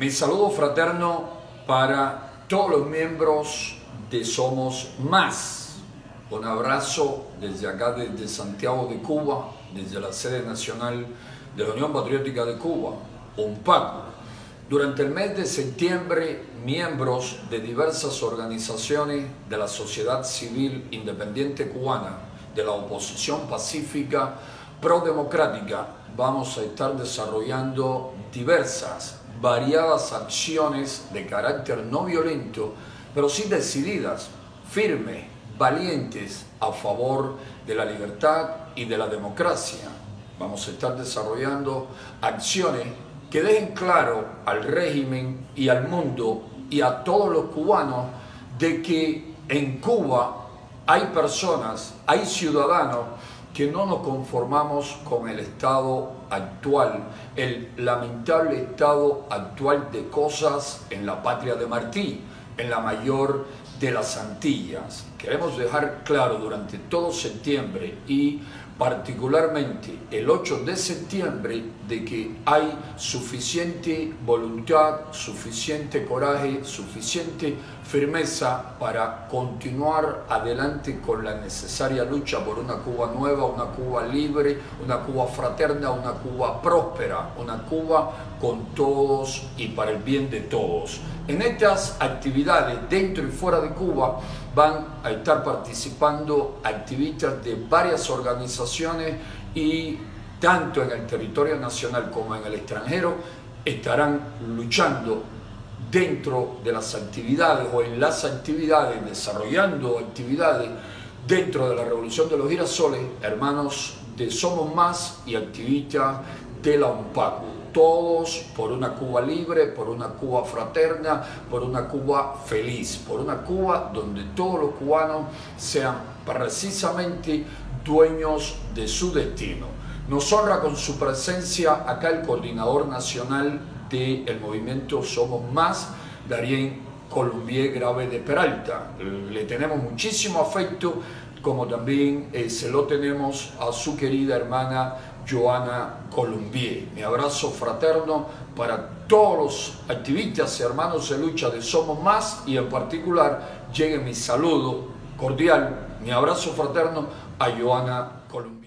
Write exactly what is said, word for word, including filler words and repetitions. Mi saludo fraterno para todos los miembros de Somos Más. Un abrazo desde acá, desde Santiago de Cuba, desde la sede nacional de la Unión Patriótica de Cuba, UNPACU. Durante el mes de septiembre, miembros de diversas organizaciones de la sociedad civil independiente cubana, de la oposición pacífica pro-democrática, vamos a estar desarrollando diversas, variadas acciones de carácter no violento, pero sí decididas, firmes, valientes a favor de la libertad y de la democracia. Vamos a estar desarrollando acciones que dejen claro al régimen y al mundo y a todos los cubanos de que en Cuba hay personas, hay ciudadanos que no nos conformamos con el estado actual, el lamentable estado actual de cosas en la patria de Martí, en la mayor de las Antillas. Queremos dejar claro durante todo septiembre y particularmente el ocho de septiembre de que hay suficiente voluntad, suficiente coraje, suficiente firmeza para continuar adelante con la necesaria lucha por una Cuba nueva, una Cuba libre, una Cuba fraterna, una Cuba próspera, una Cuba con todos y para el bien de todos. En estas actividades dentro y fuera de Cuba van a estar participando activistas de varias organizaciones y tanto en el territorio nacional como en el extranjero estarán luchando dentro de las actividades o en las actividades, desarrollando actividades dentro de la revolución de los girasoles, hermanos de Somos Más y activistas de la UNPACU. Todos por una Cuba libre, por una Cuba fraterna, por una Cuba feliz, por una Cuba donde todos los cubanos sean precisamente dueños de su destino. Nos honra con su presencia acá el coordinador nacional del movimiento Somos Más, Darien Colombier Grave de Peralta. Le tenemos muchísimo afecto, como también eh, se lo tenemos a su querida hermana Joana Colombier. Mi abrazo fraterno para todos los activistas y hermanos de lucha de Somos Más y en particular llegue mi saludo cordial, mi abrazo fraterno a Joana Colombier.